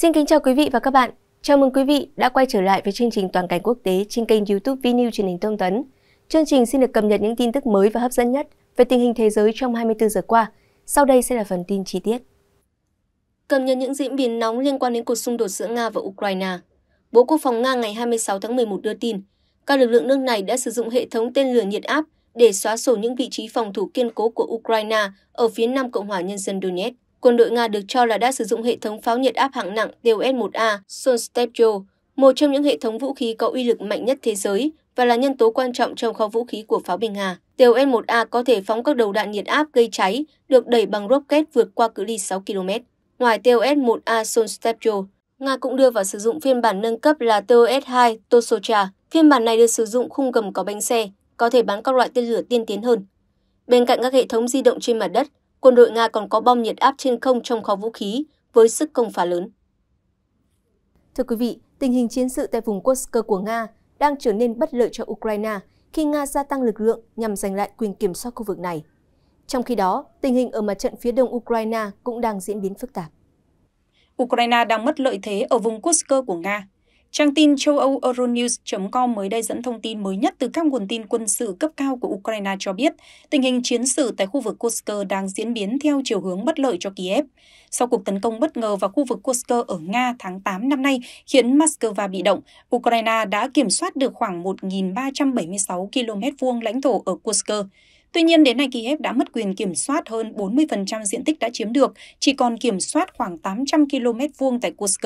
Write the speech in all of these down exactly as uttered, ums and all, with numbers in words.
Xin kính chào quý vị và các bạn. Chào mừng quý vị đã quay trở lại với chương trình Toàn cảnh quốc tế trên kênh YouTube vê en truyền hình Thông tấn. Chương trình xin được cập nhật những tin tức mới và hấp dẫn nhất về tình hình thế giới trong hai mươi tư giờ qua. Sau đây sẽ là phần tin chi tiết. Cập nhật những diễn biến nóng liên quan đến cuộc xung đột giữa Nga và Ukraine. Bộ Quốc phòng Nga ngày hai mươi sáu tháng mười một đưa tin, các lực lượng nước này đã sử dụng hệ thống tên lửa nhiệt áp để xóa sổ những vị trí phòng thủ kiên cố của Ukraine ở phía nam Cộng hòa Nhân dân Donetsk. Quân đội Nga được cho là đã sử dụng hệ thống pháo nhiệt áp hạng nặng tê o ét một a Solntsepyo, một trong những hệ thống vũ khí có uy lực mạnh nhất thế giới và là nhân tố quan trọng trong kho vũ khí của pháo binh Nga. tê o ét một a có thể phóng các đầu đạn nhiệt áp gây cháy được đẩy bằng rocket vượt qua cự ly sáu ki lô mét. Ngoài tê o ét một a Solntsepyo, Nga cũng đưa vào sử dụng phiên bản nâng cấp là tê o ét hai Tosochka. Phiên bản này được sử dụng khung gầm có bánh xe, có thể bắn các loại tên lửa tiên tiến hơn. Bên cạnh các hệ thống di động trên mặt đất, quân đội Nga còn có bom nhiệt áp trên không trong kho vũ khí với sức công phá lớn. Thưa quý vị, tình hình chiến sự tại vùng Kursk của Nga đang trở nên bất lợi cho Ukraine khi Nga gia tăng lực lượng nhằm giành lại quyền kiểm soát khu vực này. Trong khi đó, tình hình ở mặt trận phía đông Ukraine cũng đang diễn biến phức tạp. Ukraine đang mất lợi thế ở vùng Kursk của Nga. Trang tin châu Âu Euronews chấm com mới đây dẫn thông tin mới nhất từ các nguồn tin quân sự cấp cao của Ukraine cho biết tình hình chiến sự tại khu vực Kursk đang diễn biến theo chiều hướng bất lợi cho Kiev. Sau cuộc tấn công bất ngờ vào khu vực Kursk ở Nga tháng tám năm nay khiến Moscow bị động, Ukraine đã kiểm soát được khoảng một nghìn ba trăm bảy mươi sáu ki lô mét vuông lãnh thổ ở Kursk. Tuy nhiên, đến nay Kiev đã mất quyền kiểm soát hơn bốn mươi phần trăm diện tích đã chiếm được, chỉ còn kiểm soát khoảng tám trăm ki lô mét vuông tại Kursk.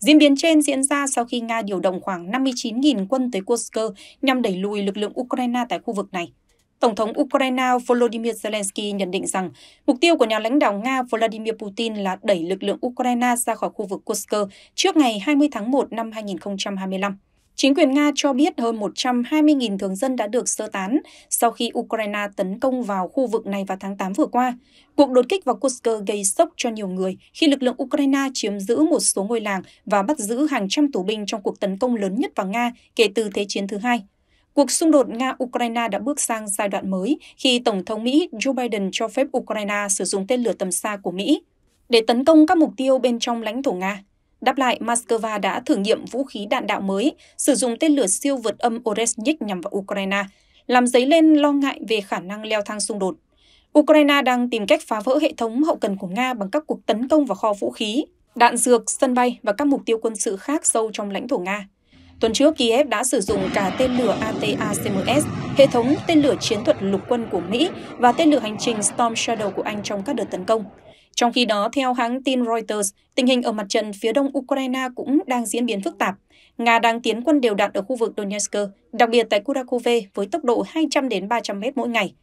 Diễn biến trên diễn ra sau khi Nga điều động khoảng năm mươi chín nghìn quân tới Kursk nhằm đẩy lùi lực lượng Ukraine tại khu vực này. Tổng thống Ukraine Volodymyr Zelensky nhận định rằng mục tiêu của nhà lãnh đạo Nga Vladimir Putin là đẩy lực lượng Ukraine ra khỏi khu vực Kursk trước ngày hai mươi tháng một năm hai nghìn không trăm hai mươi lăm. Chính quyền Nga cho biết hơn một trăm hai mươi nghìn thường dân đã được sơ tán sau khi Ukraine tấn công vào khu vực này vào tháng tám vừa qua. Cuộc đột kích vào Kursk gây sốc cho nhiều người khi lực lượng Ukraine chiếm giữ một số ngôi làng và bắt giữ hàng trăm tù binh trong cuộc tấn công lớn nhất vào Nga kể từ Thế chiến thứ hai. Cuộc xung đột Nga-Ukraine đã bước sang giai đoạn mới khi Tổng thống Mỹ Joe Biden cho phép Ukraine sử dụng tên lửa tầm xa của Mỹ để tấn công các mục tiêu bên trong lãnh thổ Nga. Đáp lại, Moscow đã thử nghiệm vũ khí đạn đạo mới, sử dụng tên lửa siêu vượt âm Oreshnik nhằm vào Ukraine, làm dấy lên lo ngại về khả năng leo thang xung đột. Ukraine đang tìm cách phá vỡ hệ thống hậu cần của Nga bằng các cuộc tấn công vào kho vũ khí, đạn dược, sân bay và các mục tiêu quân sự khác sâu trong lãnh thổ Nga. Tuần trước, Kiev đã sử dụng cả tên lửa a tê a xê em ét, hệ thống tên lửa chiến thuật lục quân của Mỹ và tên lửa hành trình Storm Shadow của Anh trong các đợt tấn công. Trong khi đó, theo hãng tin Reuters, tình hình ở mặt trận phía đông Ukraine cũng đang diễn biến phức tạp. Nga đang tiến quân đều đặn ở khu vực Donetsk, đặc biệt tại Kurakove với tốc độ hai trăm đến ba trăm mét mỗi ngày.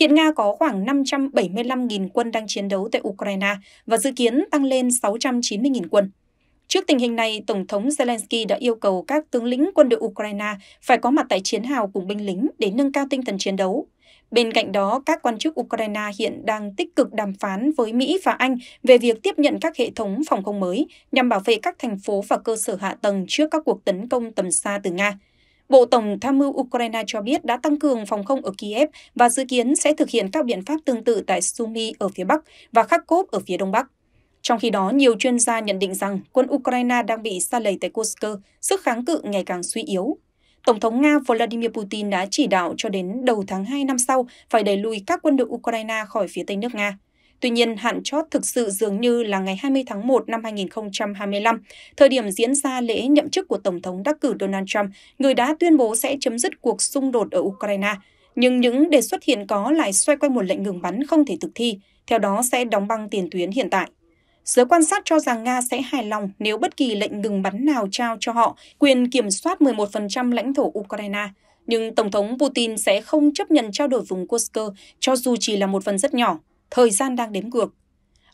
Hiện Nga có khoảng năm trăm bảy mươi lăm nghìn quân đang chiến đấu tại Ukraine và dự kiến tăng lên sáu trăm chín mươi nghìn quân. Trước tình hình này, Tổng thống Zelensky đã yêu cầu các tướng lĩnh quân đội Ukraine phải có mặt tại chiến hào cùng binh lính để nâng cao tinh thần chiến đấu. Bên cạnh đó, các quan chức Ukraine hiện đang tích cực đàm phán với Mỹ và Anh về việc tiếp nhận các hệ thống phòng không mới nhằm bảo vệ các thành phố và cơ sở hạ tầng trước các cuộc tấn công tầm xa từ Nga. Bộ Tổng tham mưu Ukraine cho biết đã tăng cường phòng không ở Kiev và dự kiến sẽ thực hiện các biện pháp tương tự tại Sumy ở phía Bắc và Kharkov ở phía Đông Bắc. Trong khi đó, nhiều chuyên gia nhận định rằng quân Ukraine đang bị sa lầy tại Kursk, sức kháng cự ngày càng suy yếu. Tổng thống Nga Vladimir Putin đã chỉ đạo cho đến đầu tháng hai năm sau phải đẩy lùi các quân đội Ukraine khỏi phía tây nước Nga. Tuy nhiên, hạn chót thực sự dường như là ngày hai mươi tháng một năm hai nghìn không trăm hai mươi lăm, thời điểm diễn ra lễ nhậm chức của Tổng thống đắc cử Donald Trump, người đã tuyên bố sẽ chấm dứt cuộc xung đột ở Ukraine. Nhưng những đề xuất hiện có lại xoay quanh một lệnh ngừng bắn không thể thực thi, theo đó sẽ đóng băng tiền tuyến hiện tại. Giới quan sát cho rằng Nga sẽ hài lòng nếu bất kỳ lệnh ngừng bắn nào trao cho họ quyền kiểm soát mười một phần trăm lãnh thổ Ukraine, nhưng Tổng thống Putin sẽ không chấp nhận trao đổi vùng Kursk cho dù chỉ là một phần rất nhỏ, thời gian đang đếm ngược.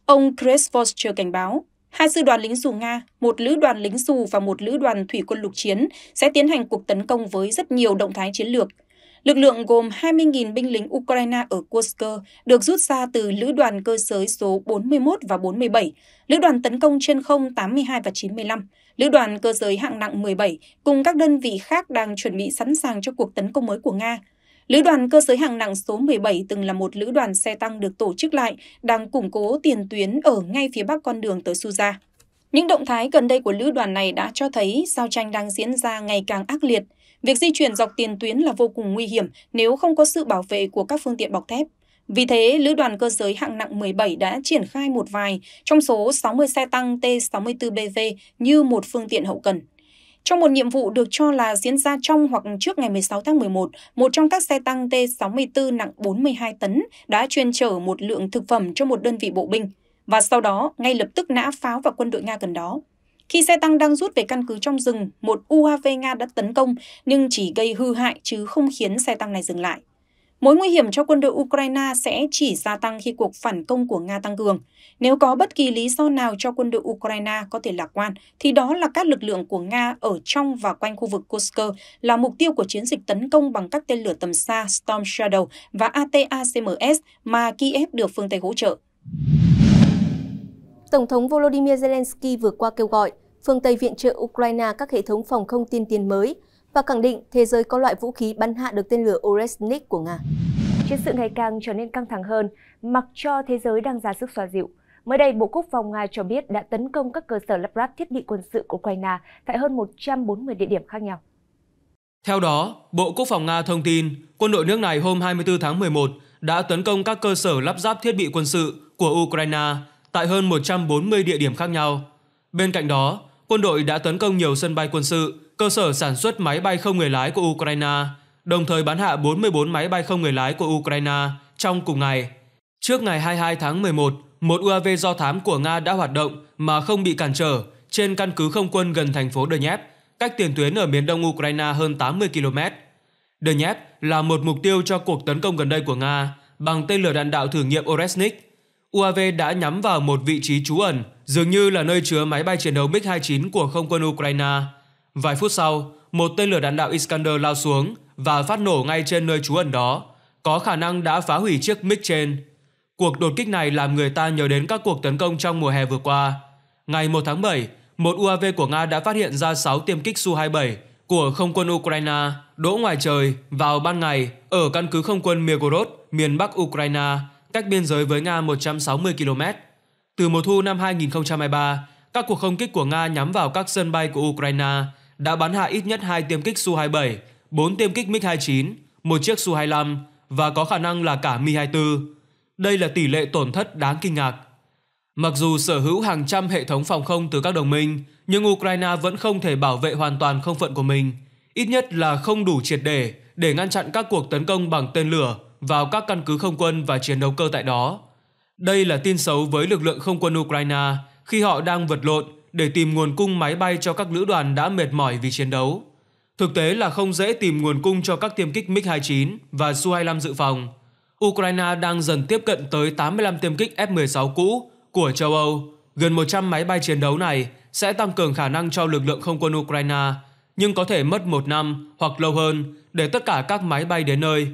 Ông Chris Foster cảnh báo, hai sư đoàn lính dù Nga, một lữ đoàn lính dù và một lữ đoàn thủy quân lục chiến sẽ tiến hành cuộc tấn công với rất nhiều động thái chiến lược. Lực lượng gồm hai mươi nghìn binh lính Ukraine ở Kursk được rút ra từ Lữ đoàn cơ giới số bốn mươi mốt và bốn mươi bảy, Lữ đoàn tấn công trên không tám mươi hai và chín mươi lăm, Lữ đoàn cơ giới hạng nặng mười bảy cùng các đơn vị khác đang chuẩn bị sẵn sàng cho cuộc tấn công mới của Nga. Lữ đoàn cơ giới hạng nặng số mười bảy từng là một lữ đoàn xe tăng được tổ chức lại, đang củng cố tiền tuyến ở ngay phía bắc con đường tới Suza. Những động thái gần đây của lữ đoàn này đã cho thấy giao tranh đang diễn ra ngày càng ác liệt. Việc di chuyển dọc tiền tuyến là vô cùng nguy hiểm nếu không có sự bảo vệ của các phương tiện bọc thép. Vì thế, lữ đoàn cơ giới hạng nặng mười bảy đã triển khai một vài trong số sáu mươi xe tăng T sáu mươi tư B V như một phương tiện hậu cần. Trong một nhiệm vụ được cho là diễn ra trong hoặc trước ngày mười sáu tháng mười một, một trong các xe tăng T sáu mươi tư nặng bốn mươi hai tấn đã chuyên chở một lượng thực phẩm cho một đơn vị bộ binh, và sau đó ngay lập tức nã pháo vào quân đội Nga gần đó. Khi xe tăng đang rút về căn cứ trong rừng, một U A V Nga đã tấn công nhưng chỉ gây hư hại chứ không khiến xe tăng này dừng lại. Mối nguy hiểm cho quân đội Ukraine sẽ chỉ gia tăng khi cuộc phản công của Nga tăng cường. Nếu có bất kỳ lý do nào cho quân đội Ukraine có thể lạc quan, thì đó là các lực lượng của Nga ở trong và quanh khu vực Kursk là mục tiêu của chiến dịch tấn công bằng các tên lửa tầm xa Storm Shadow và A T A C M S mà Kiev được phương Tây hỗ trợ. Tổng thống Volodymyr Zelensky vừa qua kêu gọi phương Tây viện trợ Ukraine các hệ thống phòng không tiên tiến mới, và khẳng định thế giới có loại vũ khí bắn hạ được tên lửa Oreshnik của Nga. Chiến sự ngày càng trở nên căng thẳng hơn, mặc cho thế giới đang ra sức xoa dịu. Mới đây, Bộ Quốc phòng Nga cho biết đã tấn công các cơ sở lắp ráp thiết bị quân sự của Ukraine tại hơn một trăm bốn mươi địa điểm khác nhau. Theo đó, Bộ Quốc phòng Nga thông tin quân đội nước này hôm hai mươi tư tháng mười một đã tấn công các cơ sở lắp ráp thiết bị quân sự của Ukraine tại hơn một trăm bốn mươi địa điểm khác nhau. Bên cạnh đó, quân đội đã tấn công nhiều sân bay quân sự, cơ sở sản xuất máy bay không người lái của Ukraine, đồng thời bắn hạ bốn mươi tư máy bay không người lái của Ukraine trong cùng ngày. Trước ngày hai mươi hai tháng mười một, một U A V do thám của Nga đã hoạt động mà không bị cản trở trên căn cứ không quân gần thành phố Dnipro, cách tiền tuyến ở miền đông Ukraine hơn tám mươi ki lô mét. Dnipro là một mục tiêu cho cuộc tấn công gần đây của Nga bằng tên lửa đạn đạo thử nghiệm Oreshnik. U A V đã nhắm vào một vị trí trú ẩn, dường như là nơi chứa máy bay chiến đấu MiG hai mươi chín của không quân Ukraine. Vài phút sau, một tên lửa đạn đạo Iskander lao xuống và phát nổ ngay trên nơi trú ẩn đó, có khả năng đã phá hủy chiếc MiG trên. Cuộc đột kích này làm người ta nhớ đến các cuộc tấn công trong mùa hè vừa qua. Ngày một tháng bảy, một U A V của Nga đã phát hiện ra sáu tiêm kích Su hai mươi bảy của không quân Ukraine đỗ ngoài trời vào ban ngày ở căn cứ không quân Mirgorod, miền bắc Ukraine, cách biên giới với Nga một trăm sáu mươi ki lô mét. Từ mùa thu năm hai nghìn không trăm hai mươi ba, các cuộc không kích của Nga nhắm vào các sân bay của Ukraine đã bắn hạ ít nhất hai tiêm kích Su hai mươi bảy, bốn tiêm kích MiG hai mươi chín, một chiếc Su hai mươi lăm và có khả năng là cả Mi hai mươi tư. Đây là tỷ lệ tổn thất đáng kinh ngạc. Mặc dù sở hữu hàng trăm hệ thống phòng không từ các đồng minh, nhưng Ukraine vẫn không thể bảo vệ hoàn toàn không phận của mình, ít nhất là không đủ triệt để để ngăn chặn các cuộc tấn công bằng tên lửa vào các căn cứ không quân và chiến đấu cơ tại đó. Đây là tin xấu với lực lượng không quân Ukraine khi họ đang vật lộn để tìm nguồn cung máy bay cho các lữ đoàn đã mệt mỏi vì chiến đấu. Thực tế là không dễ tìm nguồn cung cho các tiêm kích MiG hai mươi chín và Su hai mươi lăm dự phòng. Ukraine đang dần tiếp cận tới tám mươi lăm tiêm kích F mười sáu cũ của châu Âu. Gần một trăm máy bay chiến đấu này sẽ tăng cường khả năng cho lực lượng không quân Ukraine, nhưng có thể mất một năm hoặc lâu hơn để tất cả các máy bay đến nơi,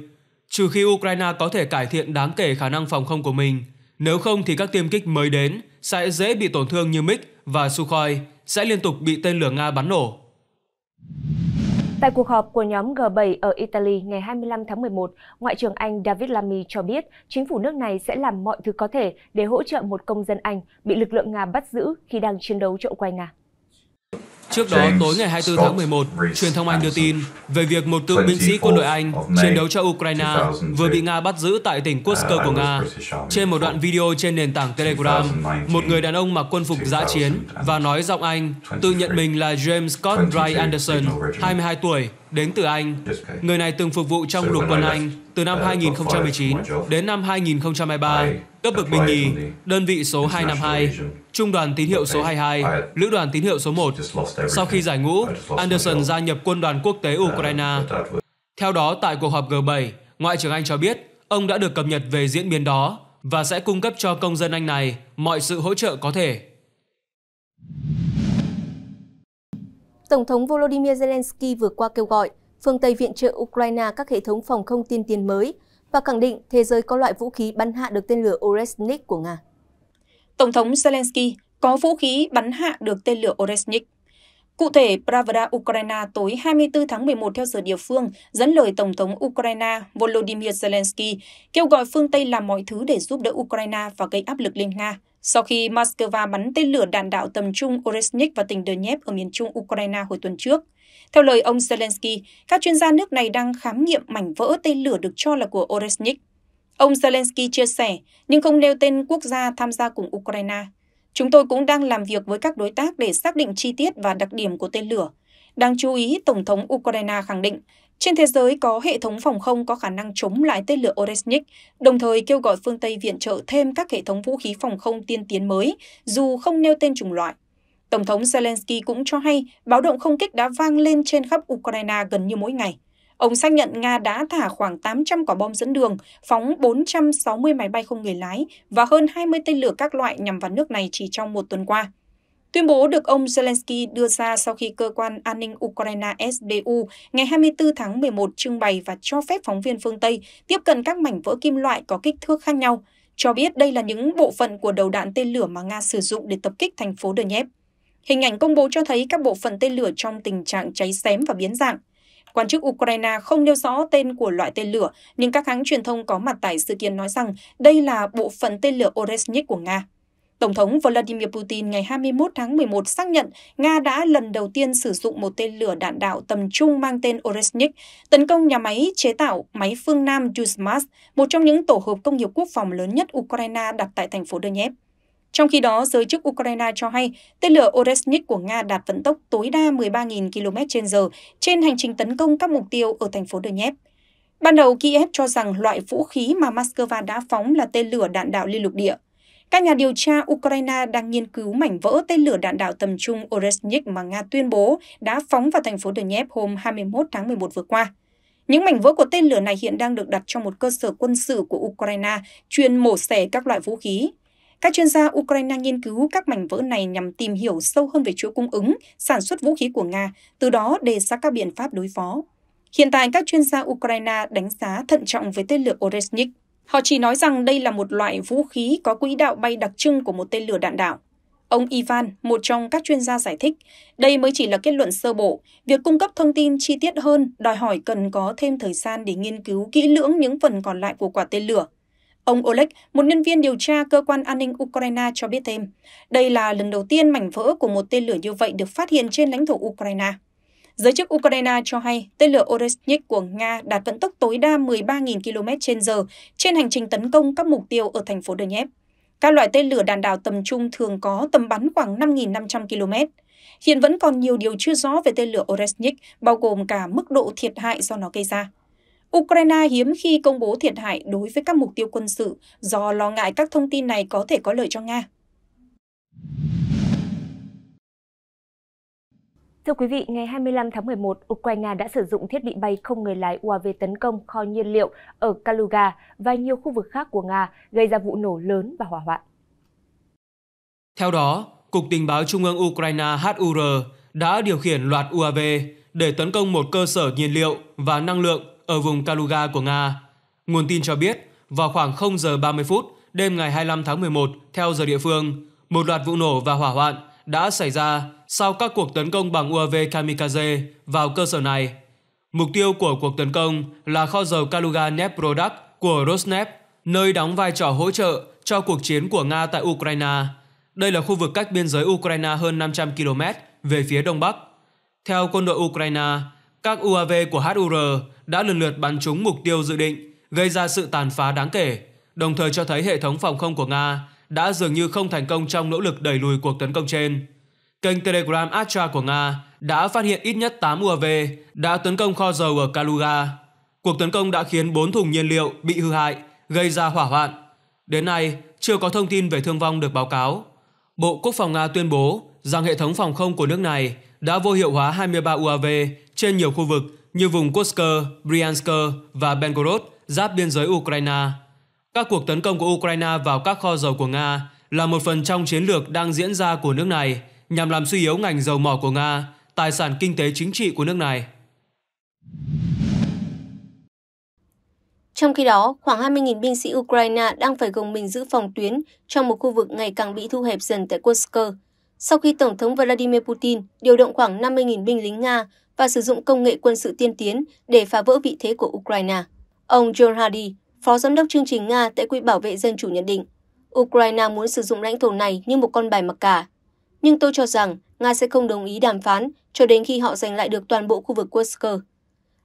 trừ khi Ukraine có thể cải thiện đáng kể khả năng phòng không của mình. Nếu không thì các tiêm kích mới đến sẽ dễ bị tổn thương như MiG và Sukhoi sẽ liên tục bị tên lửa Nga bắn nổ. Tại cuộc họp của nhóm G bảy ở Italy ngày hai mươi lăm tháng mười một, Ngoại trưởng Anh David Lammy cho biết chính phủ nước này sẽ làm mọi thứ có thể để hỗ trợ một công dân Anh bị lực lượng Nga bắt giữ khi đang chiến đấu cho Ukraine. Trước đó, tối ngày hai mươi tư tháng mười một, truyền thông Anh đưa tin về việc một cựu binh sĩ quân đội Anh chiến đấu cho Ukraine vừa bị Nga bắt giữ tại tỉnh Kursk của Nga. Trên một đoạn video trên nền tảng Telegram, một người đàn ông mặc quân phục dã chiến và nói giọng Anh, tự nhận mình là James Scott Wright Anderson, hai mươi hai tuổi, đến từ Anh. Người này từng phục vụ trong lục quân Anh từ năm hai nghìn không trăm mười chín đến năm hai nghìn không trăm hai mươi ba, cấp bậc binh nhì, đơn vị số hai năm hai, trung đoàn tín hiệu số hai mươi hai, lữ đoàn tín hiệu số một. Sau khi giải ngũ, Anderson gia nhập quân đoàn quốc tế Ukraine. Theo đó, tại cuộc họp G bảy, Ngoại trưởng Anh cho biết ông đã được cập nhật về diễn biến đó và sẽ cung cấp cho công dân Anh này mọi sự hỗ trợ có thể. Tổng thống Volodymyr Zelensky vừa qua kêu gọi phương Tây viện trợ Ukraine các hệ thống phòng không tiên tiến mới và khẳng định thế giới có loại vũ khí bắn hạ được tên lửa Oreshnik của Nga. Tổng thống Zelensky có vũ khí bắn hạ được tên lửa Oreshnik. Cụ thể, Pravda Ukraine tối hai mươi tư tháng mười một theo giờ địa phương dẫn lời Tổng thống Ukraine Volodymyr Zelensky kêu gọi phương Tây làm mọi thứ để giúp đỡ Ukraine và gây áp lực lên Nga Sau khi Moscow bắn tên lửa đạn đạo tầm trung Oreshnik và tỉnh Dnipro ở miền trung Ukraine hồi tuần trước, theo lời ông Zelensky, các chuyên gia nước này đang khám nghiệm mảnh vỡ tên lửa được cho là của Oreshnik. Ông Zelensky chia sẻ, nhưng không nêu tên quốc gia tham gia cùng Ukraine. Chúng tôi cũng đang làm việc với các đối tác để xác định chi tiết và đặc điểm của tên lửa. Đáng chú ý, Tổng thống Ukraine khẳng định, trên thế giới có hệ thống phòng không có khả năng chống lại tên lửa Oreshnik, đồng thời kêu gọi phương Tây viện trợ thêm các hệ thống vũ khí phòng không tiên tiến mới, dù không nêu tên chủng loại. Tổng thống Zelensky cũng cho hay báo động không kích đã vang lên trên khắp Ukraine gần như mỗi ngày. Ông xác nhận Nga đã thả khoảng tám trăm quả bom dẫn đường, phóng bốn trăm sáu mươi máy bay không người lái và hơn hai mươi tên lửa các loại nhằm vào nước này chỉ trong một tuần qua. Tuyên bố được ông Zelensky đưa ra sau khi cơ quan an ninh Ukraine ét đê u ngày hai mươi tư tháng mười một trưng bày và cho phép phóng viên phương Tây tiếp cận các mảnh vỡ kim loại có kích thước khác nhau, cho biết đây là những bộ phận của đầu đạn tên lửa mà Nga sử dụng để tập kích thành phố Dnipro. Hình ảnh công bố cho thấy các bộ phận tên lửa trong tình trạng cháy xém và biến dạng. Quan chức Ukraine không nêu rõ tên của loại tên lửa, nhưng các hãng truyền thông có mặt tại sự kiện nói rằng đây là bộ phận tên lửa Oreshnik của Nga. Tổng thống Vladimir Putin ngày hai mươi mốt tháng mười một xác nhận Nga đã lần đầu tiên sử dụng một tên lửa đạn đạo tầm trung mang tên Oreshnik tấn công nhà máy chế tạo máy phương Nam Yuzhmash, một trong những tổ hợp công nghiệp quốc phòng lớn nhất Ukraine đặt tại thành phố Dnipro. Trong khi đó, giới chức Ukraine cho hay tên lửa Oreshnik của Nga đạt vận tốc tối đa mười ba nghìn ki lô mét trên giờ trên hành trình tấn công các mục tiêu ở thành phố Dnipro. Ban đầu, Kiev cho rằng loại vũ khí mà Moscow đã phóng là tên lửa đạn đạo liên lục địa. Các nhà điều tra Ukraine đang nghiên cứu mảnh vỡ tên lửa đạn đạo tầm trung Oreshnik mà Nga tuyên bố đã phóng vào thành phố Dnipro hôm hai mươi mốt tháng mười một vừa qua. Những mảnh vỡ của tên lửa này hiện đang được đặt trong một cơ sở quân sự của Ukraine chuyên mổ xẻ các loại vũ khí. Các chuyên gia Ukraine nghiên cứu các mảnh vỡ này nhằm tìm hiểu sâu hơn về chuỗi cung ứng, sản xuất vũ khí của Nga, từ đó đề ra các biện pháp đối phó. Hiện tại, các chuyên gia Ukraine đánh giá thận trọng với tên lửa Oreshnik. Họ chỉ nói rằng đây là một loại vũ khí có quỹ đạo bay đặc trưng của một tên lửa đạn đạo. Ông Ivan, một trong các chuyên gia giải thích, đây mới chỉ là kết luận sơ bộ. Việc cung cấp thông tin chi tiết hơn đòi hỏi cần có thêm thời gian để nghiên cứu kỹ lưỡng những phần còn lại của quả tên lửa. Ông Oleg, một nhân viên điều tra cơ quan an ninh Ukraine cho biết thêm, đây là lần đầu tiên mảnh vỡ của một tên lửa như vậy được phát hiện trên lãnh thổ Ukraine. Giới chức Ukraine cho hay tên lửa Oreshnik của Nga đạt vận tốc tối đa mười ba nghìn ki lô mét trên giờ trên hành trình tấn công các mục tiêu ở thành phố Dnipro. Các loại tên lửa đạn đạo tầm trung thường có tầm bắn khoảng năm nghìn năm trăm ki lô mét. Hiện vẫn còn nhiều điều chưa rõ về tên lửa Oreshnik, bao gồm cả mức độ thiệt hại do nó gây ra. Ukraine hiếm khi công bố thiệt hại đối với các mục tiêu quân sự do lo ngại các thông tin này có thể có lợi cho Nga. Thưa quý vị, ngày hai mươi lăm tháng mười một, Ukraine đã sử dụng thiết bị bay không người lái u a vê tấn công kho nhiên liệu ở Kaluga và nhiều khu vực khác của Nga, gây ra vụ nổ lớn và hỏa hoạn. Theo đó, Cục Tình báo Trung ương Ukraine hát u rờ đã điều khiển loạt u a vê để tấn công một cơ sở nhiên liệu và năng lượng ở vùng Kaluga của Nga. Nguồn tin cho biết, vào khoảng không giờ ba mươi phút đêm ngày hai mươi lăm tháng mười một theo giờ địa phương, một loạt vụ nổ và hỏa hoạn đã xảy ra sau các cuộc tấn công bằng u a vê kamikaze vào cơ sở này. Mục tiêu của cuộc tấn công là kho dầu Kaluga Neft của Rosneft, nơi đóng vai trò hỗ trợ cho cuộc chiến của Nga tại Ukraine. Đây là khu vực cách biên giới Ukraine hơn năm trăm ki lô mét về phía đông bắc. Theo quân đội Ukraine, các u a vê của hát u rờ đã lần lượt bắn trúng mục tiêu dự định, gây ra sự tàn phá đáng kể, đồng thời cho thấy hệ thống phòng không của Nga đã dường như không thành công trong nỗ lực đẩy lùi cuộc tấn công trên. Kênh Telegram Astra của Nga đã phát hiện ít nhất tám u a vê đã tấn công kho dầu ở Kaluga. Cuộc tấn công đã khiến bốn thùng nhiên liệu bị hư hại, gây ra hỏa hoạn. Đến nay, chưa có thông tin về thương vong được báo cáo. Bộ Quốc phòng Nga tuyên bố rằng hệ thống phòng không của nước này đã vô hiệu hóa hai mươi ba u a vê trên nhiều khu vực như vùng Kursk, Bryansk và Belgorod giáp biên giới Ukraine. Các cuộc tấn công của Ukraine vào các kho dầu của Nga là một phần trong chiến lược đang diễn ra của nước này nhằm làm suy yếu ngành dầu mỏ của Nga, tài sản kinh tế chính trị của nước này. Trong khi đó, khoảng hai mươi nghìn binh sĩ Ukraine đang phải gồng mình giữ phòng tuyến trong một khu vực ngày càng bị thu hẹp dần tại Kursk, sau khi Tổng thống Vladimir Putin điều động khoảng năm mươi nghìn binh lính Nga và sử dụng công nghệ quân sự tiên tiến để phá vỡ vị thế của Ukraine. Ông John Hardy, Phó Giám đốc chương trình Nga tại Quỹ Bảo vệ Dân chủ nhận định, Ukraine muốn sử dụng lãnh thổ này như một con bài mặc cả. Nhưng tôi cho rằng Nga sẽ không đồng ý đàm phán cho đến khi họ giành lại được toàn bộ khu vực Kursk.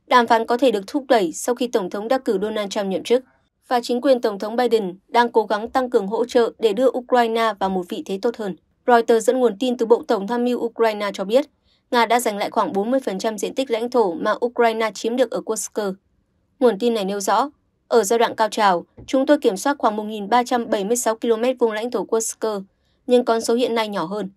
Đàm phán có thể được thúc đẩy sau khi Tổng thống đắc cử Donald Trump nhậm chức, và chính quyền Tổng thống Biden đang cố gắng tăng cường hỗ trợ để đưa Ukraine vào một vị thế tốt hơn. Reuters dẫn nguồn tin từ Bộ Tổng tham mưu Ukraine cho biết, Nga đã giành lại khoảng bốn mươi phần trăm diện tích lãnh thổ mà Ukraine chiếm được ở Kursk. Nguồn tin này nêu rõ, ở giai đoạn cao trào, chúng tôi kiểm soát khoảng một nghìn ba trăm bảy mươi sáu ki lô mét vuông lãnh thổ Kursk, nhưng con số hiện nay nhỏ hơn.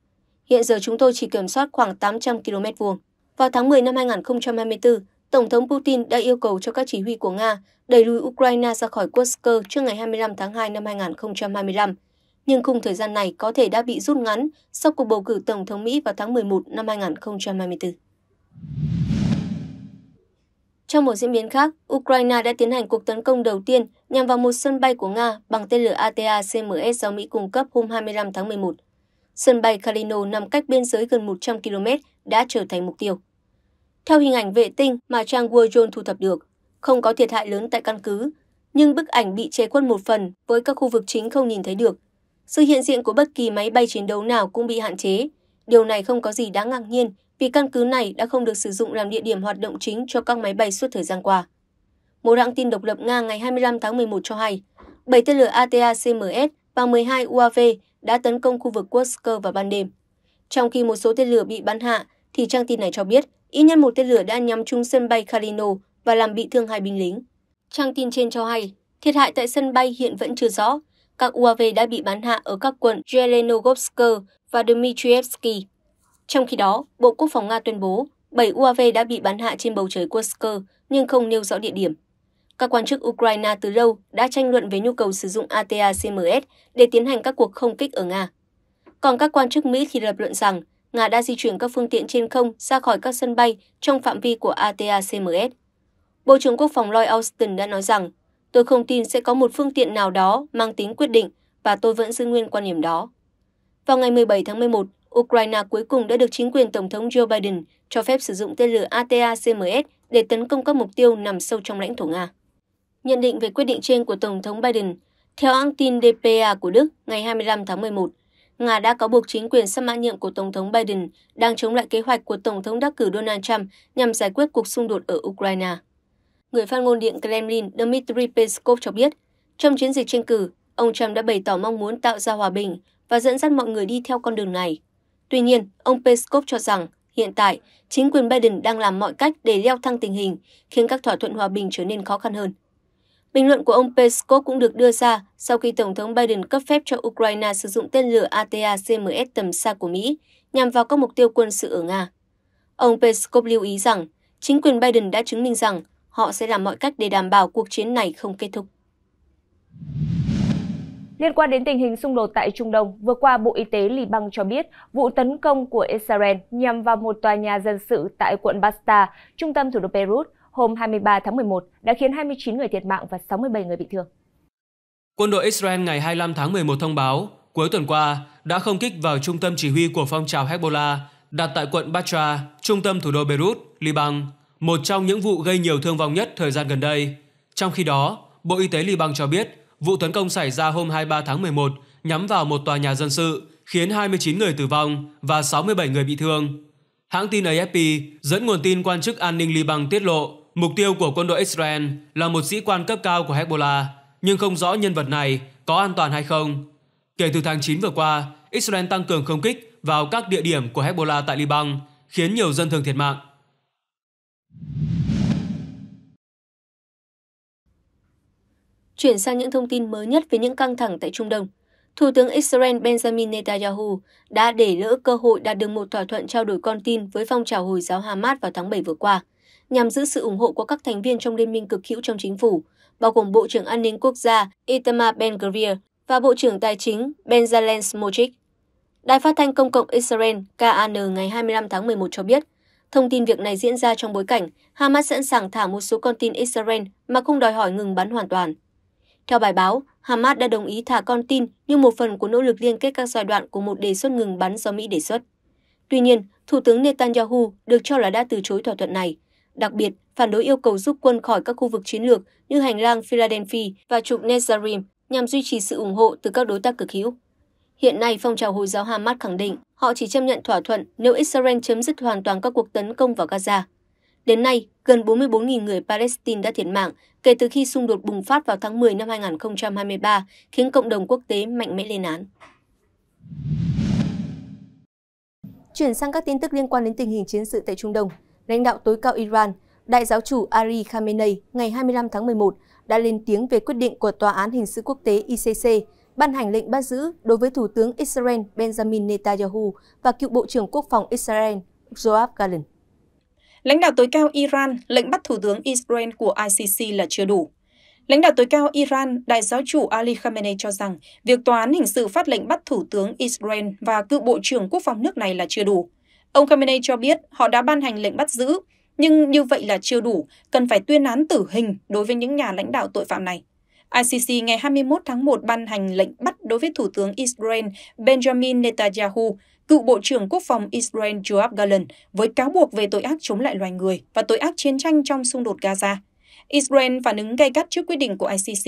Hiện giờ chúng tôi chỉ kiểm soát khoảng tám trăm ki lô mét vuông. Vào tháng mười năm hai nghìn không trăm hai mươi tư, Tổng thống Putin đã yêu cầu cho các chỉ huy của Nga đẩy lùi Ukraine ra khỏi Kursk trước ngày hai mươi lăm tháng hai năm hai nghìn không trăm hai mươi lăm, nhưng khung thời gian này có thể đã bị rút ngắn sau cuộc bầu cử Tổng thống Mỹ vào tháng mười một năm hai nghìn không trăm hai mươi tư. Trong một diễn biến khác, Ukraine đã tiến hành cuộc tấn công đầu tiên nhằm vào một sân bay của Nga bằng tên lửa a tê a xê em ét do Mỹ cung cấp hôm hai mươi lăm tháng mười một. Sân bay Kalino nằm cách biên giới gần một trăm ki lô mét đã trở thành mục tiêu. Theo hình ảnh vệ tinh mà trang World Drone thu thập được, không có thiệt hại lớn tại căn cứ, nhưng bức ảnh bị che khuất một phần với các khu vực chính không nhìn thấy được. Sự hiện diện của bất kỳ máy bay chiến đấu nào cũng bị hạn chế. Điều này không có gì đáng ngạc nhiên vì căn cứ này đã không được sử dụng làm địa điểm hoạt động chính cho các máy bay suốt thời gian qua. Một hãng tin độc lập Nga ngày hai mươi lăm tháng mười một cho hay, bảy tên lửa a tê a xê em ét và mười hai u a vê đã tấn công khu vực Kursk vào ban đêm. Trong khi một số tên lửa bị bắn hạ, thì trang tin này cho biết ít nhất một tên lửa đã nhắm trúng sân bay Kalino và làm bị thương hai binh lính. Trang tin trên cho hay, thiệt hại tại sân bay hiện vẫn chưa rõ. Các u a vê đã bị bắn hạ ở các quận Zelenogorsk và Dmitrievsky. Trong khi đó, Bộ Quốc phòng Nga tuyên bố bảy u a vê đã bị bắn hạ trên bầu trời Kursk nhưng không nêu rõ địa điểm. Các quan chức Ukraine từ lâu đã tranh luận về nhu cầu sử dụng a tê a xê em ét để tiến hành các cuộc không kích ở Nga. Còn các quan chức Mỹ thì lập luận rằng Nga đã di chuyển các phương tiện trên không ra khỏi các sân bay trong phạm vi của a tê a xê em ét. Bộ trưởng Quốc phòng Lloyd Austin đã nói rằng, tôi không tin sẽ có một phương tiện nào đó mang tính quyết định và tôi vẫn giữ nguyên quan điểm đó. Vào ngày mười bảy tháng mười một, Ukraine cuối cùng đã được chính quyền Tổng thống Joe Biden cho phép sử dụng tên lửa a tê a xê em ét để tấn công các mục tiêu nằm sâu trong lãnh thổ Nga. Nhận định về quyết định trên của Tổng thống Biden, theo hãng tin đê pê a của Đức ngày hai mươi lăm tháng mười một, Nga đã cáo buộc chính quyền sắp mãn nhiệm của Tổng thống Biden đang chống lại kế hoạch của Tổng thống đắc cử Donald Trump nhằm giải quyết cuộc xung đột ở Ukraine. Người phát ngôn Điện Kremlin Dmitry Peskov cho biết, trong chiến dịch tranh cử, ông Trump đã bày tỏ mong muốn tạo ra hòa bình và dẫn dắt mọi người đi theo con đường này. Tuy nhiên, ông Peskov cho rằng hiện tại, chính quyền Biden đang làm mọi cách để leo thang tình hình, khiến các thỏa thuận hòa bình trở nên khó khăn hơn. Bình luận của ông Peskov cũng được đưa ra sau khi Tổng thống Biden cấp phép cho Ukraine sử dụng tên lửa a tê a xê em ét tầm xa của Mỹ nhằm vào các mục tiêu quân sự ở Nga. Ông Peskov lưu ý rằng chính quyền Biden đã chứng minh rằng họ sẽ làm mọi cách để đảm bảo cuộc chiến này không kết thúc. Liên quan đến tình hình xung đột tại Trung Đông, vừa qua Bộ Y tế Liban cho biết vụ tấn công của Israel nhằm vào một tòa nhà dân sự tại quận Batra, trung tâm thủ đô Beirut, hôm hai mươi ba tháng mười một đã khiến hai mươi chín người thiệt mạng và sáu mươi bảy người bị thương. Quân đội Israel ngày hai mươi lăm tháng mười một thông báo cuối tuần qua đã không kích vào trung tâm chỉ huy của phong trào Hezbollah đặt tại quận Batra, trung tâm thủ đô Beirut, Liban, một trong những vụ gây nhiều thương vong nhất thời gian gần đây. Trong khi đó, Bộ Y tế Liban cho biết vụ tấn công xảy ra hôm hai mươi ba tháng mười một nhắm vào một tòa nhà dân sự khiến hai mươi chín người tử vong và sáu mươi bảy người bị thương. Hãng tin a ép pê dẫn nguồn tin quan chức an ninh Liban tiết lộ mục tiêu của quân đội Israel là một sĩ quan cấp cao của Hezbollah, nhưng không rõ nhân vật này có an toàn hay không. Kể từ tháng chín vừa qua, Israel tăng cường không kích vào các địa điểm của Hezbollah tại Liban, khiến nhiều dân thường thiệt mạng. Chuyển sang những thông tin mới nhất về những căng thẳng tại Trung Đông. Thủ tướng Israel Benjamin Netanyahu đã để lỡ cơ hội đạt được một thỏa thuận trao đổi con tin với phong trào Hồi giáo Hamas vào tháng bảy vừa qua, nhằm giữ sự ủng hộ của các thành viên trong liên minh cực hữu trong chính phủ, bao gồm Bộ trưởng An ninh Quốc gia Itamar Ben-Gvir và Bộ trưởng Tài chính Bezalel Smotrich. Đài phát thanh công cộng Israel K A N ngày hai mươi lăm tháng mười một cho biết, thông tin việc này diễn ra trong bối cảnh Hamas sẵn sàng thả một số con tin Israel mà không đòi hỏi ngừng bắn hoàn toàn. Theo bài báo, Hamas đã đồng ý thả con tin như một phần của nỗ lực liên kết các giai đoạn của một đề xuất ngừng bắn do Mỹ đề xuất. Tuy nhiên, Thủ tướng Netanyahu được cho là đã từ chối thỏa thuận này, đặc biệt phản đối yêu cầu rút quân khỏi các khu vực chiến lược như hành lang Philadelphia và trục Netzarim nhằm duy trì sự ủng hộ từ các đối tác cực hữu. Hiện nay, phong trào Hồi giáo Hamas khẳng định họ chỉ chấp nhận thỏa thuận nếu Israel chấm dứt hoàn toàn các cuộc tấn công vào Gaza. Đến nay, gần bốn mươi bốn nghìn người Palestine đã thiệt mạng kể từ khi xung đột bùng phát vào tháng mười năm hai nghìn không trăm hai mươi ba, khiến cộng đồng quốc tế mạnh mẽ lên án. Chuyển sang các tin tức liên quan đến tình hình chiến sự tại Trung Đông, lãnh đạo tối cao Iran, Đại giáo chủ Ali Khamenei ngày hai mươi lăm tháng mười một đã lên tiếng về quyết định của Tòa án Hình sự Quốc tế I C C ban hành lệnh bắt giữ đối với Thủ tướng Israel Benjamin Netanyahu và cựu Bộ trưởng Quốc phòng Israel Yoav Gallant. Lãnh đạo tối cao Iran, lệnh bắt Thủ tướng Israel của I C C là chưa đủ. Lãnh đạo tối cao Iran, Đại giáo chủ Ali Khamenei cho rằng việc Tòa án Hình sự phát lệnh bắt Thủ tướng Israel và cựu Bộ trưởng Quốc phòng nước này là chưa đủ. Ông Khamenei cho biết họ đã ban hành lệnh bắt giữ, nhưng như vậy là chưa đủ, cần phải tuyên án tử hình đối với những nhà lãnh đạo tội phạm này. I C C ngày hai mươi mốt tháng một ban hành lệnh bắt đối với Thủ tướng Israel Benjamin Netanyahu, cựu Bộ trưởng Quốc phòng Israel Yoav Gallant với cáo buộc về tội ác chống lại loài người và tội ác chiến tranh trong xung đột Gaza. Israel phản ứng gay gắt trước quyết định của I C C.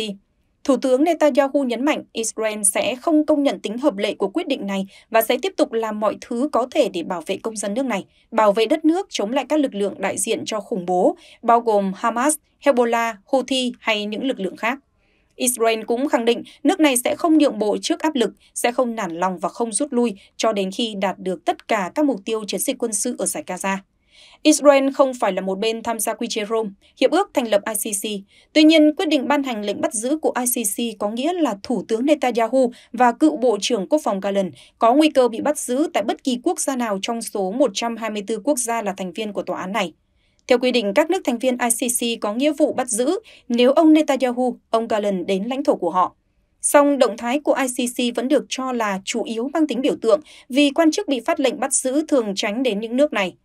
Thủ tướng Netanyahu nhấn mạnh Israel sẽ không công nhận tính hợp lệ của quyết định này và sẽ tiếp tục làm mọi thứ có thể để bảo vệ công dân nước này, bảo vệ đất nước chống lại các lực lượng đại diện cho khủng bố, bao gồm Hamas, Hezbollah, Houthi hay những lực lượng khác. Israel cũng khẳng định nước này sẽ không nhượng bộ trước áp lực, sẽ không nản lòng và không rút lui cho đến khi đạt được tất cả các mục tiêu chiến dịch quân sự ở dải Gaza. Israel không phải là một bên tham gia quy chế Rome, hiệp ước thành lập I C C. Tuy nhiên, quyết định ban hành lệnh bắt giữ của I C C có nghĩa là Thủ tướng Netanyahu và cựu Bộ trưởng Quốc phòng Gallant có nguy cơ bị bắt giữ tại bất kỳ quốc gia nào trong số một trăm hai mươi tư quốc gia là thành viên của tòa án này. Theo quy định, các nước thành viên I C C có nghĩa vụ bắt giữ nếu ông Netanyahu, ông Gallant đến lãnh thổ của họ. Song động thái của I C C vẫn được cho là chủ yếu mang tính biểu tượng vì quan chức bị phát lệnh bắt giữ thường tránh đến những nước này.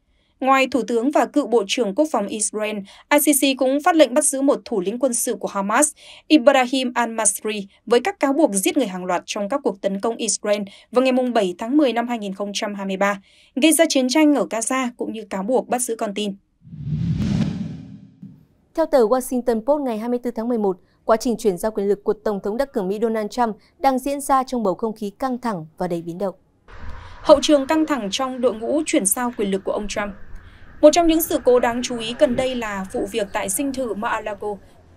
Ngoài Thủ tướng và cựu Bộ trưởng Quốc phòng Israel, I C C cũng phát lệnh bắt giữ một thủ lĩnh quân sự của Hamas, Ibrahim al-Masri, với các cáo buộc giết người hàng loạt trong các cuộc tấn công Israel vào ngày bảy tháng mười năm hai nghìn không trăm hai mươi ba, gây ra chiến tranh ở Gaza cũng như cáo buộc bắt giữ con tin. Theo tờ Washington Post ngày hai mươi tư tháng mười một, quá trình chuyển giao quyền lực của Tổng thống đắc cử Mỹ Donald Trump đang diễn ra trong bầu không khí căng thẳng và đầy biến động. Hậu trường căng thẳng trong đội ngũ chuyển giao quyền lực của ông Trump. Một trong những sự cố đáng chú ý gần đây là vụ việc tại dinh thự Mar-a-Lago,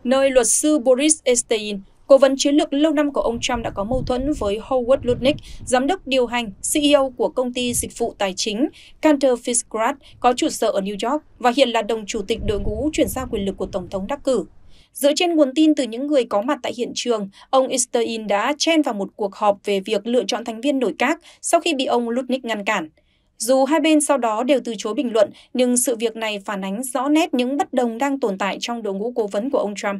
nơi luật sư Boris Epstein, cố vấn chiến lược lâu năm của ông Trump đã có mâu thuẫn với Howard Lutnick, giám đốc điều hành, C E O của công ty dịch vụ tài chính Cantor Fitzgerald có trụ sở ở New York và hiện là đồng chủ tịch đội ngũ chuyển giao quyền lực của Tổng thống đắc cử. Dựa trên nguồn tin từ những người có mặt tại hiện trường, ông Epstein đã chen vào một cuộc họp về việc lựa chọn thành viên nội các sau khi bị ông Lutnick ngăn cản. Dù hai bên sau đó đều từ chối bình luận, nhưng sự việc này phản ánh rõ nét những bất đồng đang tồn tại trong đội ngũ cố vấn của ông Trump.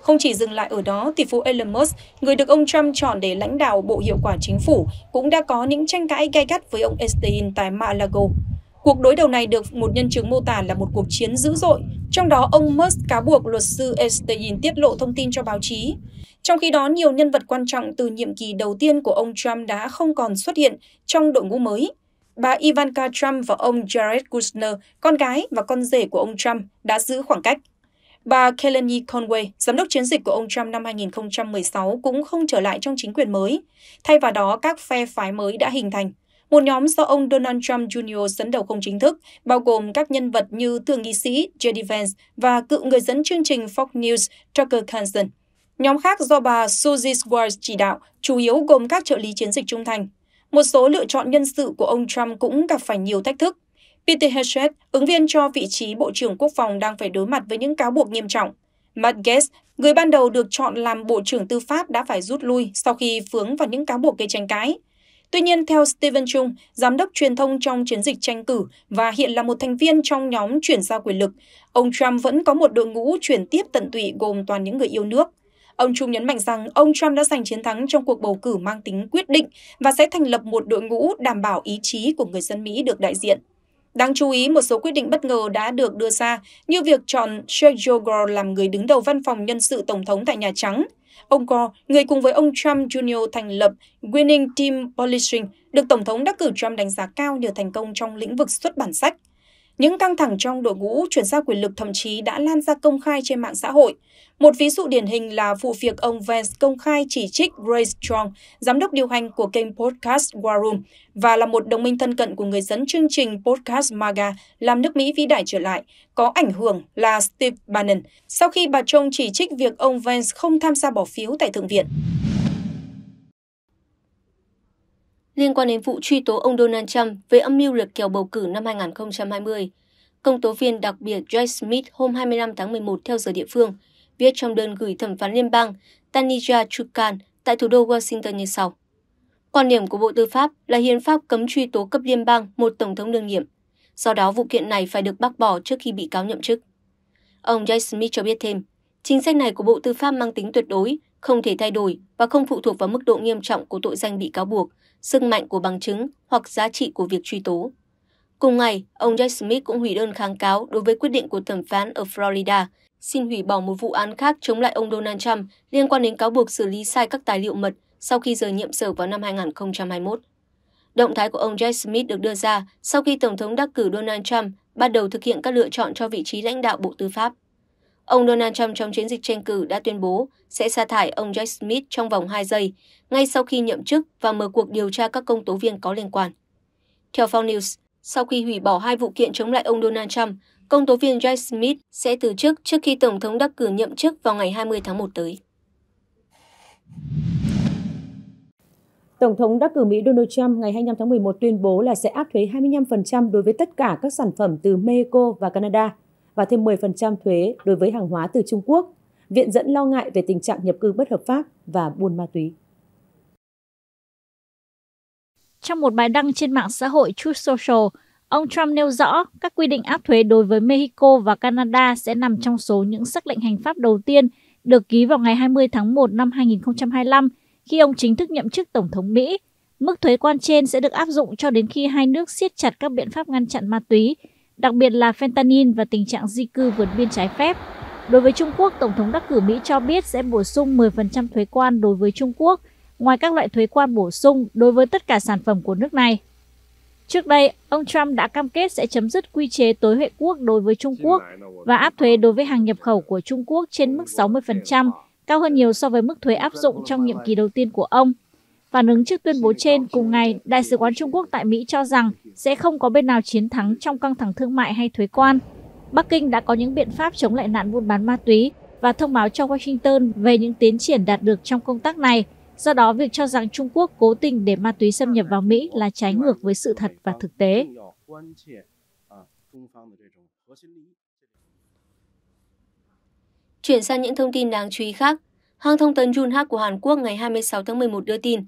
Không chỉ dừng lại ở đó, tỷ phú Elon Musk, người được ông Trump chọn để lãnh đạo Bộ Hiệu quả Chính phủ, cũng đã có những tranh cãi gay gắt với ông Epstein tại Mar-a-Lago. Cuộc đối đầu này được một nhân chứng mô tả là một cuộc chiến dữ dội, trong đó ông Musk cáo buộc luật sư Epstein tiết lộ thông tin cho báo chí. Trong khi đó, nhiều nhân vật quan trọng từ nhiệm kỳ đầu tiên của ông Trump đã không còn xuất hiện trong đội ngũ mới. Bà Ivanka Trump và ông Jared Kushner, con gái và con rể của ông Trump, đã giữ khoảng cách. Bà Kellyanne Conway, giám đốc chiến dịch của ông Trump năm hai nghìn không trăm mười sáu, cũng không trở lại trong chính quyền mới. Thay vào đó, các phe phái mới đã hình thành. Một nhóm do ông Donald Trump Junior dẫn đầu không chính thức, bao gồm các nhân vật như thượng nghị sĩ J D Vance và cựu người dẫn chương trình Fox News Tucker Carlson. Nhóm khác do bà Suzy Swartz chỉ đạo, chủ yếu gồm các trợ lý chiến dịch trung thành. Một số lựa chọn nhân sự của ông Trump cũng gặp phải nhiều thách thức. Peter Hegseth, ứng viên cho vị trí Bộ trưởng Quốc phòng, đang phải đối mặt với những cáo buộc nghiêm trọng. Matt Gaetz, người ban đầu được chọn làm Bộ trưởng Tư pháp, đã phải rút lui sau khi vướng vào những cáo buộc gây tranh cãi. Tuy nhiên, theo Stephen Chung, giám đốc truyền thông trong chiến dịch tranh cử và hiện là một thành viên trong nhóm chuyển giao quyền lực, ông Trump vẫn có một đội ngũ chuyển tiếp tận tụy gồm toàn những người yêu nước. Ông Chung nhấn mạnh rằng ông Trump đã giành chiến thắng trong cuộc bầu cử mang tính quyết định và sẽ thành lập một đội ngũ đảm bảo ý chí của người dân Mỹ được đại diện. Đáng chú ý, một số quyết định bất ngờ đã được đưa ra, như việc chọn Sergio Gore làm người đứng đầu văn phòng nhân sự Tổng thống tại Nhà Trắng. Ông Gore, người cùng với ông Trump Junior thành lập Winning Team Publishing, được Tổng thống đắc cử Trump đánh giá cao nhờ thành công trong lĩnh vực xuất bản sách. Những căng thẳng trong đội ngũ chuyển giao quyền lực thậm chí đã lan ra công khai trên mạng xã hội. Một ví dụ điển hình là vụ việc ông Vance công khai chỉ trích Ray Strong, giám đốc điều hành của kênh podcast War Room và là một đồng minh thân cận của người dẫn chương trình podcast MAGA làm nước Mỹ vĩ đại trở lại, có ảnh hưởng là Steve Bannon, sau khi bà Trump chỉ trích việc ông Vance không tham gia bỏ phiếu tại Thượng viện. Liên quan đến vụ truy tố ông Donald Trump về âm mưu lật kèo bầu cử năm hai nghìn không trăm hai mươi, công tố viên đặc biệt Jack Smith hôm hai mươi lăm tháng mười một theo giờ địa phương viết trong đơn gửi thẩm phán liên bang Tanija Chukan tại thủ đô Washington như sau. Quan điểm của Bộ Tư pháp là hiến pháp cấm truy tố cấp liên bang một tổng thống đương nhiệm, do đó vụ kiện này phải được bác bỏ trước khi bị cáo nhậm chức. Ông Jack Smith cho biết thêm, chính sách này của Bộ Tư pháp mang tính tuyệt đối, không thể thay đổi và không phụ thuộc vào mức độ nghiêm trọng của tội danh bị cáo buộc, sức mạnh của bằng chứng hoặc giá trị của việc truy tố. Cùng ngày, ông Jack Smith cũng hủy đơn kháng cáo đối với quyết định của thẩm phán ở Florida, xin hủy bỏ một vụ án khác chống lại ông Donald Trump liên quan đến cáo buộc xử lý sai các tài liệu mật sau khi rời nhiệm sở vào năm hai nghìn không trăm hai mươi mốt. Động thái của ông Jack Smith được đưa ra sau khi Tổng thống đắc cử Donald Trump bắt đầu thực hiện các lựa chọn cho vị trí lãnh đạo Bộ Tư pháp. Ông Donald Trump trong chiến dịch tranh cử đã tuyên bố sẽ sa thải ông Jack Smith trong vòng hai giây, ngay sau khi nhậm chức và mở cuộc điều tra các công tố viên có liên quan. Theo Fox News, sau khi hủy bỏ hai vụ kiện chống lại ông Donald Trump, công tố viên Jack Smith sẽ từ chức trước khi Tổng thống đắc cử nhậm chức vào ngày hai mươi tháng một tới. Tổng thống đắc cử Mỹ Donald Trump ngày hai mươi lăm tháng mười một tuyên bố là sẽ áp thuế hai mươi lăm phần trăm đối với tất cả các sản phẩm từ Mexico và Canada, và thêm mười phần trăm thuế đối với hàng hóa từ Trung Quốc, viện dẫn lo ngại về tình trạng nhập cư bất hợp pháp và buôn ma túy. Trong một bài đăng trên mạng xã hội Truth Social, ông Trump nêu rõ các quy định áp thuế đối với Mexico và Canada sẽ nằm trong số những sắc lệnh hành pháp đầu tiên được ký vào ngày hai mươi tháng một năm hai nghìn không trăm hai mươi lăm khi ông chính thức nhậm chức Tổng thống Mỹ. Mức thuế quan trên sẽ được áp dụng cho đến khi hai nước siết chặt các biện pháp ngăn chặn ma túy, đặc biệt là fentanyl và tình trạng di cư vượt biên trái phép. Đối với Trung Quốc, Tổng thống đắc cử Mỹ cho biết sẽ bổ sung mười phần trăm thuế quan đối với Trung Quốc, ngoài các loại thuế quan bổ sung đối với tất cả sản phẩm của nước này. Trước đây, ông Trump đã cam kết sẽ chấm dứt quy chế tối huệ quốc đối với Trung Quốc và áp thuế đối với hàng nhập khẩu của Trung Quốc trên mức sáu mươi phần trăm, cao hơn nhiều so với mức thuế áp dụng trong nhiệm kỳ đầu tiên của ông. Phản ứng trước tuyên bố trên, cùng ngày, Đại sứ quán Trung Quốc tại Mỹ cho rằng sẽ không có bên nào chiến thắng trong căng thẳng thương mại hay thuế quan. Bắc Kinh đã có những biện pháp chống lại nạn buôn bán ma túy và thông báo cho Washington về những tiến triển đạt được trong công tác này. Do đó, việc cho rằng Trung Quốc cố tình để ma túy xâm nhập vào Mỹ là trái ngược với sự thật và thực tế. Chuyển sang những thông tin đáng chú ý khác, hãng thông tấn Yonhap của Hàn Quốc ngày hai mươi sáu tháng mười một đưa tin,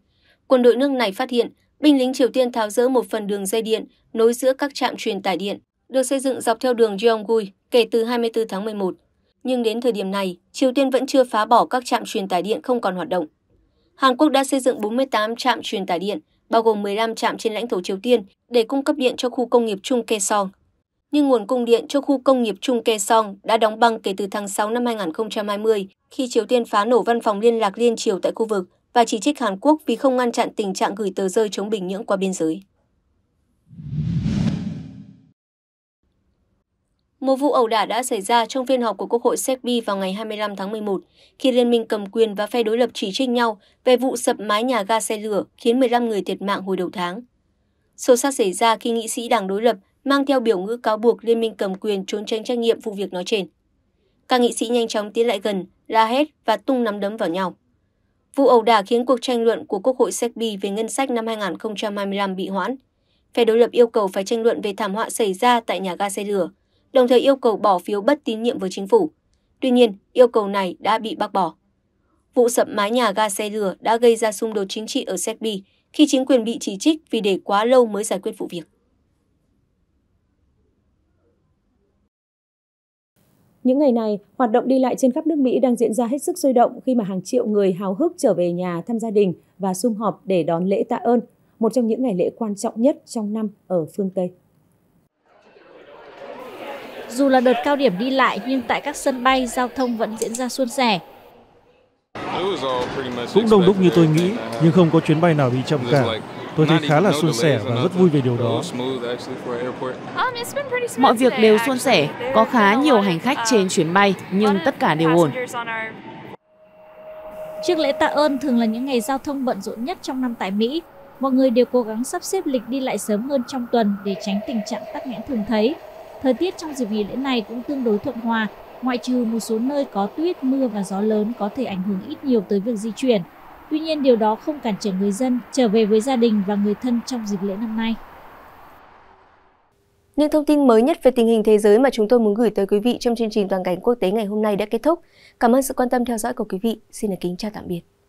quân đội nước này phát hiện binh lính Triều Tiên tháo dỡ một phần đường dây điện nối giữa các trạm truyền tải điện được xây dựng dọc theo đường Gyeonggui kể từ hai mươi tư tháng mười một. Nhưng đến thời điểm này, Triều Tiên vẫn chưa phá bỏ các trạm truyền tải điện không còn hoạt động. Hàn Quốc đã xây dựng bốn mươi tám trạm truyền tải điện, bao gồm mười lăm trạm trên lãnh thổ Triều Tiên để cung cấp điện cho khu công nghiệp chung Kaesong. Nhưng nguồn cung điện cho khu công nghiệp chung Kaesong đã đóng băng kể từ tháng sáu năm hai nghìn không trăm hai mươi khi Triều Tiên phá nổ văn phòng liên lạc liên triều tại khu vực và chỉ trích Hàn Quốc vì không ngăn chặn tình trạng gửi tờ rơi chống Bình Nhưỡng qua biên giới. Một vụ ẩu đả đã xảy ra trong phiên họp của Quốc hội Serbia vào ngày hai mươi lăm tháng mười một khi liên minh cầm quyền và phe đối lập chỉ trích nhau về vụ sập mái nhà ga xe lửa khiến mười lăm người thiệt mạng hồi đầu tháng. Xô xát xảy ra khi nghị sĩ đảng đối lập mang theo biểu ngữ cáo buộc liên minh cầm quyền trốn tránh trách nhiệm vụ việc nói trên. Các nghị sĩ nhanh chóng tiến lại gần, la hét và tung nắm đấm vào nhau. Vụ ẩu đả khiến cuộc tranh luận của Quốc hội Serbia về ngân sách năm hai nghìn không trăm hai mươi lăm bị hoãn. Phe đối lập yêu cầu phải tranh luận về thảm họa xảy ra tại nhà ga xe lửa, đồng thời yêu cầu bỏ phiếu bất tín nhiệm với chính phủ. Tuy nhiên, yêu cầu này đã bị bác bỏ. Vụ sập mái nhà ga xe lửa đã gây ra xung đột chính trị ở Serbia khi chính quyền bị chỉ trích vì để quá lâu mới giải quyết vụ việc. Những ngày này, hoạt động đi lại trên khắp nước Mỹ đang diễn ra hết sức sôi động khi mà hàng triệu người háo hức trở về nhà thăm gia đình và sum họp để đón lễ Tạ ơn, một trong những ngày lễ quan trọng nhất trong năm ở phương Tây. Dù là đợt cao điểm đi lại nhưng tại các sân bay, giao thông vẫn diễn ra suôn sẻ. Cũng đông đúc như tôi nghĩ, nhưng không có chuyến bay nào bị chậm cả. Tôi thấy khá là suôn sẻ và rất vui về điều đó. Mọi việc đều suôn sẻ, có khá nhiều hành khách trên chuyến bay, nhưng tất cả đều ổn. Trước lễ tạ ơn thường là những ngày giao thông bận rộn nhất trong năm tại Mỹ. Mọi người đều cố gắng sắp xếp lịch đi lại sớm hơn trong tuần để tránh tình trạng tắc nghẽn thường thấy. Thời tiết trong dịp nghỉ lễ này cũng tương đối thuận hòa, ngoại trừ một số nơi có tuyết, mưa và gió lớn có thể ảnh hưởng ít nhiều tới việc di chuyển. Tuy nhiên, điều đó không cản trở người dân trở về với gia đình và người thân trong dịp lễ năm nay. Những thông tin mới nhất về tình hình thế giới mà chúng tôi muốn gửi tới quý vị trong chương trình Toàn cảnh quốc tế ngày hôm nay đã kết thúc. Cảm ơn sự quan tâm theo dõi của quý vị. Xin kính chào tạm biệt.